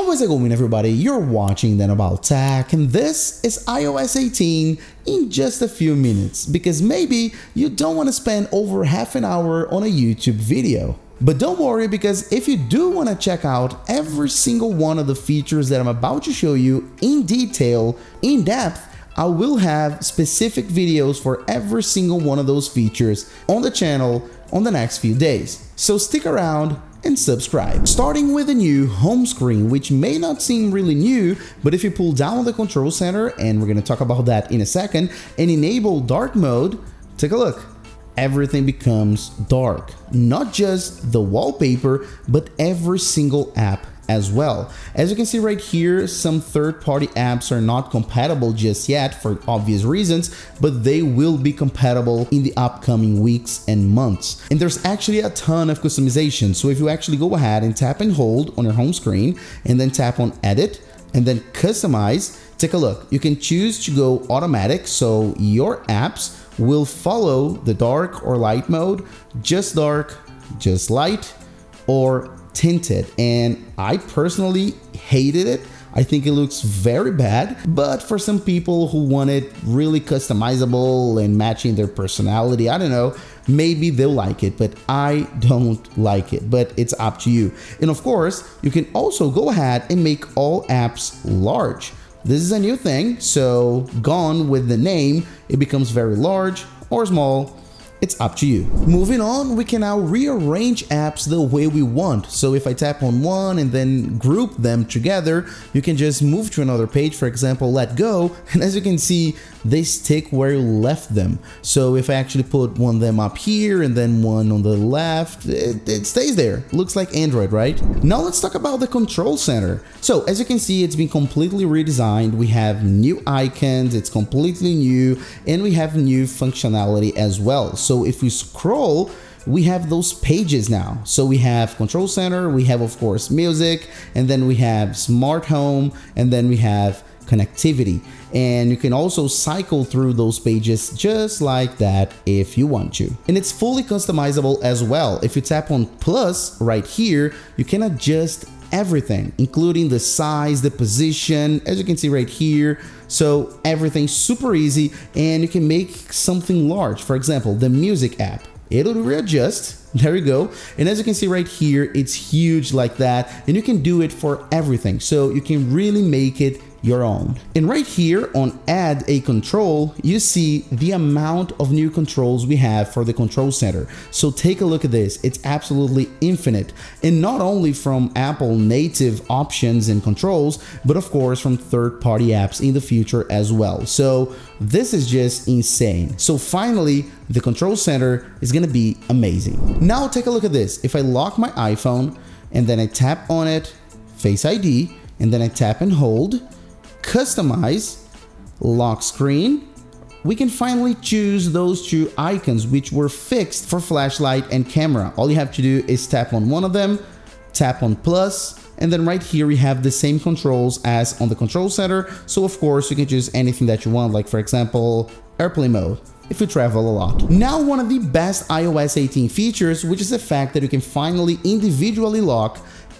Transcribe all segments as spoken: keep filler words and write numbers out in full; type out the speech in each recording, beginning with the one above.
How is it going, everybody? You're watching Daniel About Tech, and this is i O S eighteen in just a few minutes, because maybe you don't want to spend over half an hour on a YouTube video. But don't worry, because if you do want to check out every single one of the features that I'm about to show you in detail, in depth, I will have specific videos for every single one of those features on the channel on the next few days. So stick around and subscribe. Starting with a new home screen, which may not seem really new, but if you pull down the control center, and we're gonna talk about that in a second, and enable dark mode, take a look. Everything becomes dark. Not just the wallpaper, but every single app as well. As you can see right here, some third-party apps are not compatible just yet for obvious reasons, but they will be compatible in the upcoming weeks and months. And there's actually a ton of customization. So if you actually go ahead and tap and hold on your home screen and then tap on edit and then customize, take a look. You can choose to go automatic, so your apps will follow the dark or light mode, just dark, just light, or tinted. And I personally hated it. I think it looks very bad, but for some people who want it really customizable and matching their personality, I don't know, maybe they'll like it, but I don't like it, but it's up to you. And of course, you can also go ahead and make all apps large. This is a new thing, so gone with the name, it becomes very large or small. It's up to you. Moving on, we can now rearrange apps the way we want. So if I tap on one and then group them together, you can just move to another page, for example, let go. And as you can see, they stick where you left them. So if I actually put one of them up here and then one on the left, it, it stays there. Looks like Android, right? Now let's talk about the control center. So as you can see, it's been completely redesigned. We have new icons, it's completely new, and we have new functionality as well. So So if we scroll, we have those pages now. So we have control center, we have of course music, and then we have smart home, and then we have connectivity. And you can also cycle through those pages just like that if you want to. And it's fully customizable as well. If you tap on plus right here, you can adjust everything, including the size, the position, as you can see right here. So everything's super easy, and you can make something large. For example, the music app, it'll readjust, there you go. And as you can see right here, it's huge like that, and you can do it for everything. So you can really make it your own. And right here on add a control, you see the amount of new controls we have for the control center. So take a look at this, it's absolutely infinite. And not only from Apple native options and controls, but of course from third-party apps in the future as well. So this is just insane. So finally, the control center is gonna be amazing. Now take a look at this. If I lock my iPhone and then I tap on it, Face I D, and then I tap and hold, customize, lock screen, we can finally choose those two icons which were fixed for flashlight and camera. All you have to do is tap on one of them, tap on plus, and then right here we have the same controls as on the control center. So of course you can choose anything that you want, like for example, airplane mode, if you travel a lot. Now, one of the best i O S eighteen features, which is the fact that you can finally individually lock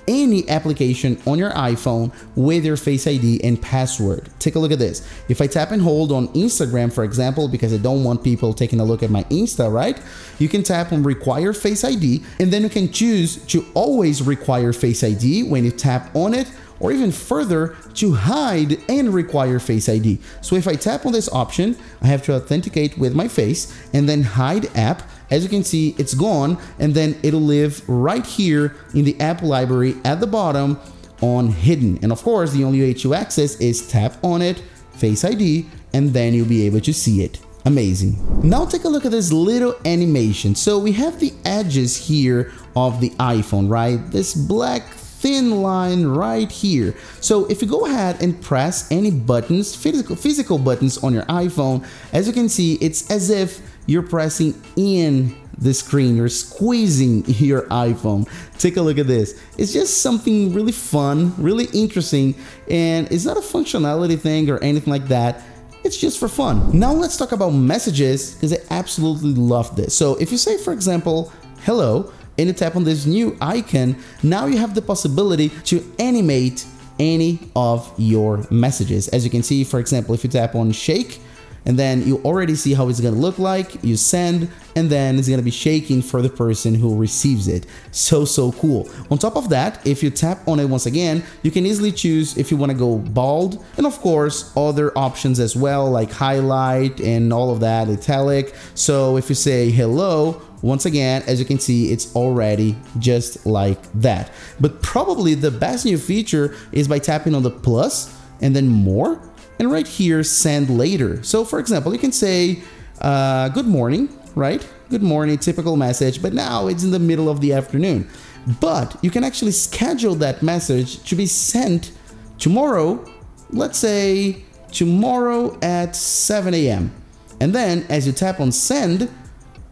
any application on your iPhone with your Face I D and password. Take a look at this. If I tap and hold on Instagram, for example, because I don't want people taking a look at my Insta, right? You can tap on require Face I D, and then you can choose to always require Face I D when you tap on it, or even further, to hide and require Face I D. So if I tap on this option, I have to authenticate with my face and then hide app. As you can see, it's gone, and then it'll live right here in the app library at the bottom on hidden. And of course, the only way to access is tap on it, Face I D, and then you'll be able to see it. Amazing. Now take a look at this little animation. So we have the edges here of the iPhone, right? This black thin line right here. So if you go ahead and press any buttons, physical, physical buttons on your iPhone, as you can see, it's as if you're pressing in the screen, you're squeezing your iPhone. Take a look at this. It's just something really fun, really interesting, and it's not a functionality thing or anything like that. It's just for fun. Now let's talk about messages, because I absolutely love this. So if you say, for example, hello, and you tap on this new icon, now you have the possibility to animate any of your messages. As you can see, for example, if you tap on shake, and then you already see how it's gonna look like. You send, and then it's gonna be shaking for the person who receives it. So, so cool. On top of that, if you tap on it once again, you can easily choose if you wanna go bold, and of course, other options as well, like highlight and all of that, italic. So if you say hello, once again, as you can see, it's already just like that. But probably the best new feature is by tapping on the plus and then more, and right here, send later. So for example, you can say, uh, good morning, right? Good morning, typical message, but now it's in the middle of the afternoon. But you can actually schedule that message to be sent tomorrow, let's say tomorrow at seven A M And then as you tap on send,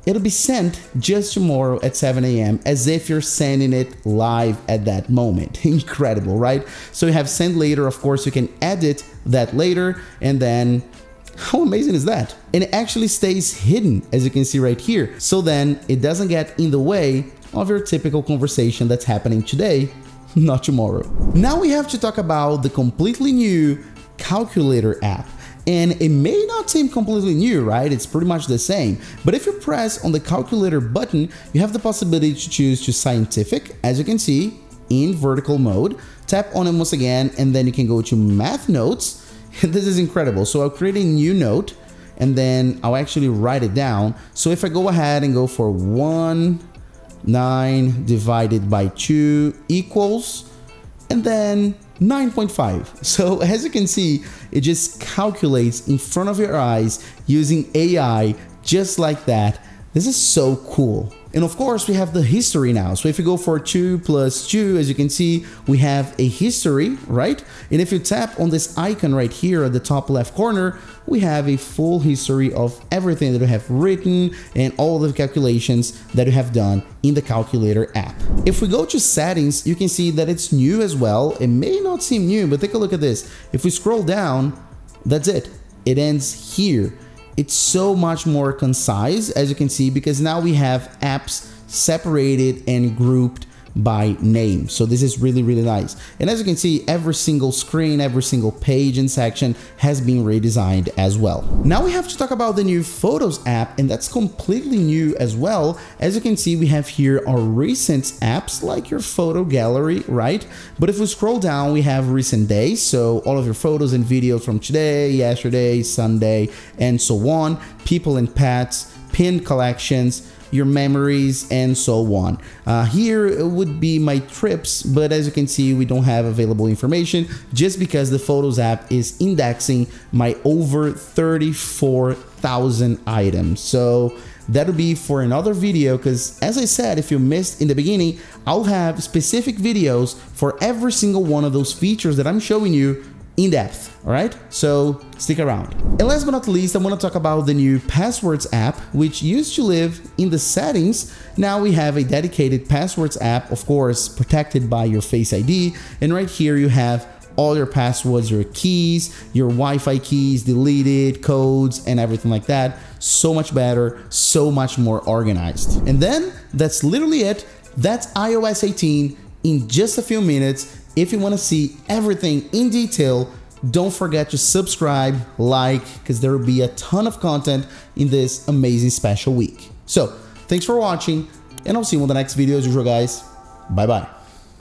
it'll be sent just tomorrow at seven A M as if you're sending it live at that moment. Incredible, right? So you have send later. Of course, you can edit that later, and then how amazing is that? And it actually stays hidden, as you can see right here. So then it doesn't get in the way of your typical conversation that's happening today, not tomorrow. Now we have to talk about the completely new calculator app. And it may not seem completely new, right? It's pretty much the same. But if you press on the calculator button, you have the possibility to choose to scientific, as you can see, in vertical mode. Tap on it once again, and then you can go to math notes. This is incredible. So I'll create a new note, and then I'll actually write it down. So if I go ahead and go for one, nine divided by two equals, and then nine point five. So as you can see, it just calculates in front of your eyes using A I just like that. This is so cool. And of course, we have the history now. So if you go for two plus two, as you can see, we have a history, right? And if you tap on this icon right here at the top left corner, we have a full history of everything that we have written and all the calculations that we have done in the calculator app. If we go to settings, you can see that it's new as well. It may not seem new, but take a look at this. If we scroll down, that's it. It ends here. It's so much more concise, as you can see, because now we have apps separated and grouped by name. So this is really, really nice. And as you can see, every single screen, every single page and section has been redesigned as well. Now we have to talk about the new Photos app, and that's completely new as well. As you can see, we have here our recent apps like your photo gallery, right? But if we scroll down, we have recent days. So all of your photos and videos from today, yesterday, Sunday, and so on, people and pets, pinned collections, your memories, and so on. Uh, here it would be my trips, but as you can see, we don't have available information just because the Photos app is indexing my over thirty-four thousand items. So that'll be for another video, because as I said, if you missed in the beginning, I'll have specific videos for every single one of those features that I'm showing you in depth, all right? So stick around. And last but not least, I want to talk about the new Passwords app, which used to live in the settings. Now we have a dedicated Passwords app, of course, protected by your Face I D. And right here you have all your passwords, your keys, your Wi-Fi keys, deleted codes, and everything like that. So much better, so much more organized. And then that's literally it. That's i O S eighteen in just a few minutes. If you want to see everything in detail, don't forget to subscribe, like, because there will be a ton of content in this amazing special week. So, thanks for watching, and I'll see you in the next video as usual, guys. Bye-bye.